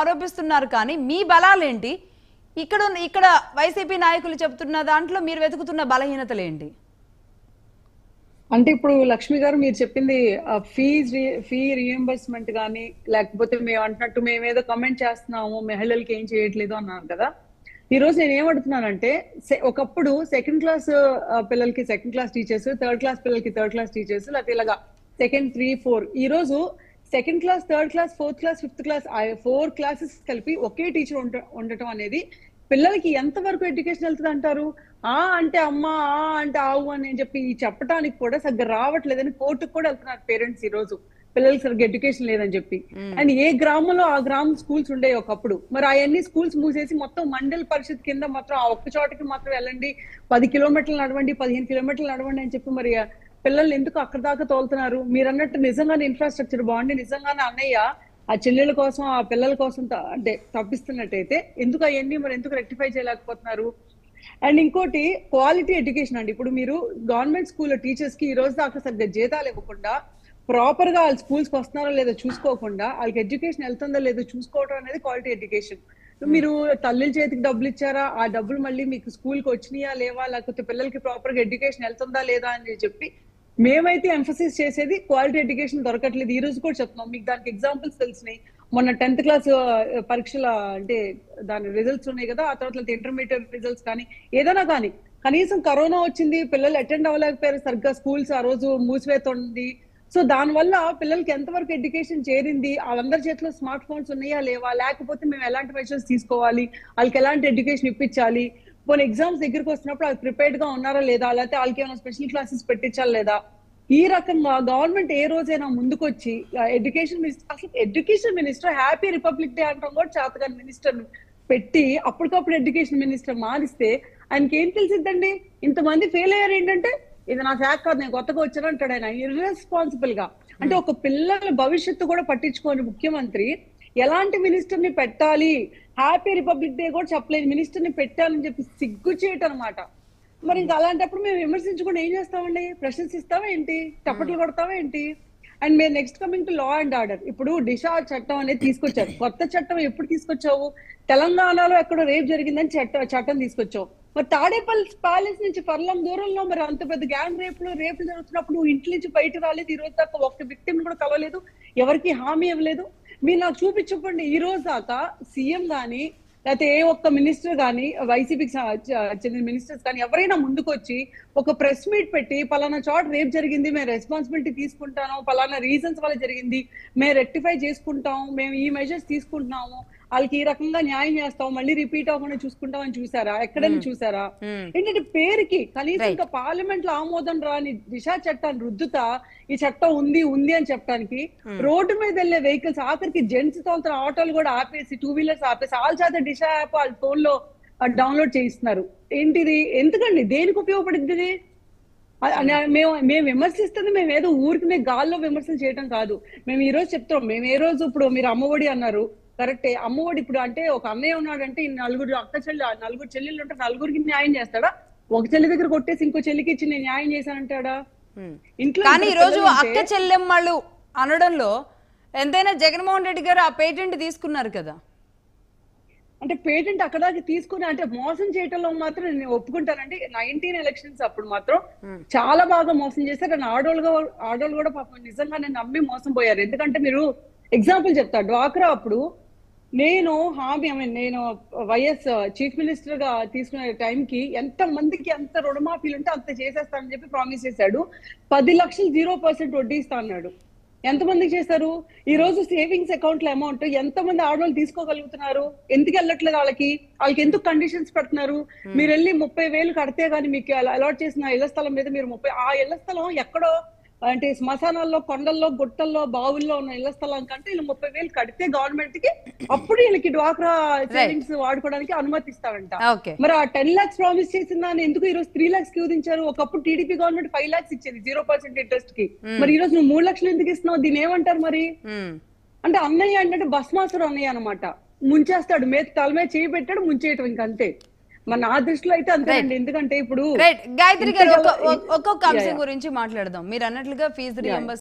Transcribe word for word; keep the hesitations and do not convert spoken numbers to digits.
ఆరోపిస్తున్నారు కానీ మీ బలాలేంటి ఇక్కడ ఇక్కడ వైసీపీ నాయకులు చెప్తున్న దాంట్లో మీరు వెతుకుతున్న బలహీనతలేంటి అంటే ఇప్పుడు లక్ష్మి గారు మీరు చెప్పింది ఫీజ్ ఫీ రీయింబర్స్‌మెంట్ గాని లేకపోతే మేము అంటున్నట్టు మేము ఏదో కామెంట్ చేస్తున్నాము మహిళలకు ఏం చేయట్లేదు అన్నారు కదా ఈ రోజు నేను ఏం అడుగుతున్నానంటే ఒకప్పుడు సెకండ్ క్లాస్ పిల్లలకి second class teachers third class పిల్లలకి థర్డ్ క్లాస్ టీచర్స్ లేకపోతే ఇలాగా సెకండ్ three four ఈ రోజు second class third class fourth class fifth class four classes కలిపి ఒకే టీచర్ ఉండటం అనేది పిల్లలకి ఎంత వరకు ఎడ్యుకేషన్ వెళ్తుంది అంటారు ఆ అంటే అమ్మ ఆ అంటే ఆవు అని చెప్పి చెప్పడానికి కూడా సరిగ్గా రావట్లేదని కోర్టుకు కూడా వెళ్తున్నారు పేరెంట్స్ ఈ రోజు పిల్లలకి సరిగ్గా ఎడ్యుకేషన్ లేదని చెప్పి అండ్ ఏ గ్రామంలో ఆ గ్రామ స్కూల్స్ ఉండే ఒకప్పుడు మరి అవన్నీ స్కూల్స్ మూసేసి మొత్తం మండల పరిషత్ కింద మాత్రం ఆ ఒక్క చోటకి మాత్రం వెళ్ళండి పది కిలోమీటర్లు నడవండి పదిహేను కిలోమీటర్లు నడవండి అని చెప్పి మరి పిల్లల్ని ఎందుకు అక్కడ దాకా తోలుతున్నారు మీరు అన్నట్టు నిజంగానే ఇన్ఫ్రాస్ట్రక్చర్ బాగుంది నిజంగానే అన్నయ్య ఆ చెల్లెల కోసం ఆ పిల్లల కోసం అంటే తప్పిస్తున్నట్టయితే ఎందుకు అవన్నీ మరి ఎందుకు రెక్టిఫై చేయలేకపోతున్నారు అండ్ ఇంకోటి క్వాలిటీ ఎడ్యుకేషన్ అండి ఇప్పుడు మీరు గవర్నమెంట్ స్కూల్లో టీచర్స్ కి ఈ రోజు దాకా సరిగ్గా జీతాలు ఇవ్వకుండా ప్రాపర్ గా వాళ్ళ స్కూల్స్ కి వస్తున్నారో లేదో చూసుకోకుండా వాళ్ళకి ఎడ్యుకేషన్ వెళ్తుందో లేదో చూసుకోవడం అనేది క్వాలిటీ ఎడ్యుకేషన్ మీరు తల్లి చేతికి డబ్బులు ఇచ్చారా ఆ డబ్బులు మళ్ళీ మీకు స్కూల్ కి వచ్చినాయా లేవా లేకపోతే పిల్లలకి ప్రాపర్ గా ఎడ్యుకేషన్ వెళ్తుందా లేదా అని చెప్పి మేమైతే ఎంఫసిస్ చేసేది క్వాలిటీ ఎడ్యుకేషన్ దొరకట్లేదు ఈ రోజు కూడా చెప్తున్నాం మీకు దానికి ఎగ్జాంపుల్స్ తెలిసినాయి మొన్న టెన్త్ క్లాస్ పరీక్షల అంటే దాని రిజల్ట్స్ ఉన్నాయి కదా ఆ తర్వాత ఇంటర్మీడియట్ రిజల్ట్స్ కానీ ఏదైనా కానీ కనీసం కరోనా వచ్చింది పిల్లలు అటెండ్ అవ్వలేకపోయారు సరిగ్గా స్కూల్స్ ఆ రోజు మూసివేతుంది సో దానివల్ల పిల్లలకి ఎంతవరకు ఎడ్యుకేషన్ చేరింది వాళ్ళందరి చేతిలో స్మార్ట్ ఫోన్స్ ఉన్నాయా లేవా లేకపోతే మేము ఎలాంటి మెజర్స్ తీసుకోవాలి వాళ్ళకి ఎలాంటి ఎడ్యుకేషన్ ఇప్పించాలి పోనీ ఎగ్జామ్స్ దగ్గరికి వస్తున్నప్పుడు అది ప్రిపేర్డ్ గా ఉన్నారా లేదా లేకపోతే వాళ్ళకి ఏమైనా స్పెషల్ క్లాసెస్ పెట్టించాలి లేదా ఈ రకంగా గవర్నమెంట్ ఏ రోజైనా ముందుకొచ్చి ఎడ్యుకేషన్ మినిస్టర్ అసలు education minister happy republic day అంటాం కూడా చేతగాని మినిస్టర్ పెట్టి అప్పటికప్పుడు ఎడ్యుకేషన్ మినిస్టర్ మారిస్తే ఆయనకి ఏం తెలిసిద్దండి ఇంతమంది ఫెయిల్ అయ్యారు ఏంటంటే ఇది నా శాఖ కాదు నేను కొత్తగా వచ్చాను అంటాడు ఆయన ఇర్రెస్పాన్సిబుల్ గా అంటే ఒక పిల్లల భవిష్యత్తు కూడా పట్టించుకోని ముఖ్యమంత్రి ఎలాంటి మినిస్టర్ ని పెట్టాలి హ్యాపీ రిపబ్లిక్ డే కూడా చెప్పలేదు మినిస్టర్ ని పెట్టాలని చెప్పి సిగ్గు చేయటం అనమాట మరి ఇంకా అలాంటప్పుడు మేము విమర్శించకుండా ఏం చేస్తామండి ప్రశ్నిస్తావా ఏంటి చప్పట్లు కొడతావా ఏంటి అండ్ మేము next coming to law and order ఇప్పుడు దిశా చట్టం అనేది తీసుకొచ్చారు కొత్త చట్టం ఎప్పుడు తీసుకొచ్చావు తెలంగాణలో ఎక్కడో రేప్ జరిగిందని చట్ట చట్టం తీసుకొచ్చావు మరి తాడేపల్లి ప్యాలెస్ నుంచి పర్లం దూరంలో మరి అంత పెద్ద గ్యాంగ్ రేపులు రేపులు జరుగుతున్నప్పుడు నువ్వు ఇంటి నుంచి బయట రాలేదు ఈ రోజు దాకా ఒక విక్టిమ్ కూడా కలవలేదు ఎవరికి హామీ ఇవ్వలేదు మీరు నాకు చూపించకండి ఈ రోజు దాకా సీఎం గాని లేకపోతే ఏ ఒక్క మినిస్టర్ కానీ వైసీపీకి చెందిన మినిస్టర్స్ కానీ ఎవరైనా ముందుకు వచ్చి ఒక ప్రెస్ మీట్ పెట్టి పలానా చోట రేప్ జరిగింది మేము రెస్పాన్సిబిలిటీ తీసుకుంటాము పలానా రీజన్స్ వల్ల జరిగింది మేము రెక్టిఫై చేసుకుంటాం మేము ఈ మెజర్స్ తీసుకుంటున్నాము వాళ్ళకి ఈ రకంగా న్యాయం చేస్తాం మళ్ళీ రిపీట్ అవ్వకుండా చూసుకుంటాం అని చూసారా ఎక్కడైనా చూసారా ఏంటంటే పేరుకి కనీసం ఇంకా పార్లమెంట్ లో ఆమోదం రాని దిశా చట్టాన్ని రుద్దుతా ఈ చట్టం ఉంది ఉంది అని చెప్పడానికి రోడ్డు మీద వెళ్లే వెహికల్స్ ఆఖరికి జెంట్స్ తోలుతున్న ఆటోలు కూడా ఆపేసి టూ వీలర్స్ ఆపేసి వాళ్ళ చేత దిశా యాప్ వాళ్ళ ఫోన్ లో డౌన్లోడ్ చేయిస్తున్నారు ఏంటిది ఎందుకండి దేనికి ఉపయోగపడుతుంది మేము మేము విమర్శిస్తుంది మేము ఏదో ఊరికి మేము గాల్లో విమర్శలు చేయడం కాదు మేము ఈ రోజు చెప్తాం మేము ఏ రోజు ఇప్పుడు మీరు అమ్మఒడి అన్నారు కరెక్టే అమ్మఒడి ఇప్పుడు అంటే ఒక అన్నయ్య ఉన్నాడంటే నలుగురు అక్క చెల్లి నలుగురు చెల్లెళ్ళు ఉంటారు నలుగురికి న్యాయం చేస్తాడా ఒక చెల్లి దగ్గర కొట్టేసి ఇంకో చెల్లికి ఇచ్చి నేను న్యాయం చేశానంటాడా ఇంట్లో కానీ ఈ రోజు అక్క చెల్లెమ్మలు అనడంలో ఎంతైనా జగన్మోహన్ రెడ్డి గారు ఆ పేటెంట్ తీసుకున్నారు కదా అంటే పేటెంట్ అక్కడ తీసుకుని అంటే మోసం చేయటంలో మాత్రం నేను ఒప్పుకుంటానండి నైన్టీన్ ఎలక్షన్స్ అప్పుడు మాత్రం చాలా బాగా మోసం చేశారు కానీ ఆడోళ్ళు ఆడోళ్ళు కూడా పాపం నిజంగా నేను నమ్మి మోసం పోయారు ఎందుకంటే మీరు ఎగ్జాంపుల్ చెప్తా డ్వాక్రా అప్పుడు నేను హామీ ఐ మీన్ నేను వైఎస్ చీఫ్ మినిస్టర్ గా తీసుకునే టైంకి ఎంత మందికి ఎంత రుణమాఫీలు ఉంటే అంత చేసేస్తానని చెప్పి ప్రామిస్ చేశాడు పది లక్షలు జీరో పర్సెంట్ వడ్డీ ఇస్తా అన్నాడు ఎంతమందికి చేశారు ఈ రోజు సేవింగ్స్ అకౌంట్ల అమౌంట్ ఎంత మంది ఆడవాళ్ళు తీసుకోగలుగుతున్నారు ఎందుకు వెళ్ళట్లేదు వాళ్ళకి వాళ్ళకి ఎందుకు కండిషన్స్ పెడుతున్నారు మీరు వెళ్ళి ముప్పై వేలు కడితే గానీ మీకు అలాట్ చేసిన ఇళ్ల స్థలం మీద మీరు ముప్పై ఆ ఇళ్ల స్థలం ఎక్కడో అంటే శ్మశానాల్లో కొండల్లో గుట్టల్లో బావుల్లో ఉన్న ఇళ్ల స్థలం కంటే వీళ్ళు ముప్పై వేలు కడితే గవర్నమెంట్ కి అప్పుడు వీళ్ళకి డ్వాక్రా సేవింగ్స్ వాడుకోవడానికి అనుమతిస్తారంట మరి ఆ టెన్ లాక్స్ ప్రామిస్ చేసిందా ఎందుకు ఈ రోజు త్రీ లాక్స్ కుదించారు ఒకప్పుడు టీడీపీ గవర్నమెంట్ ఫైవ్ లాక్స్ ఇచ్చేది జీరో పర్సెంట్ ఇంట్రెస్ట్ కి మరి ఈ రోజు నువ్వు మూడు లక్షలు ఎందుకు ఇస్తున్నావు దీని ఏమంటారు మరి అంటే అన్నయ్య అంటే భస్మాసురం అన్నయ్య అనమాట ముంచేస్తాడు మీద తల మీద చేయి పెట్టాడు ముంచేయటం ఇంకంతే మరి నా దృష్టిలో అయితే అంతేనండి ఎందుకంటే ఇప్పుడు గాయత్రి గారు ఒక్కొక్క అంశం గురించి మాట్లాడదాం మీరు అన్నట్లుగా ఫీజు రియంబర్స్మెంట్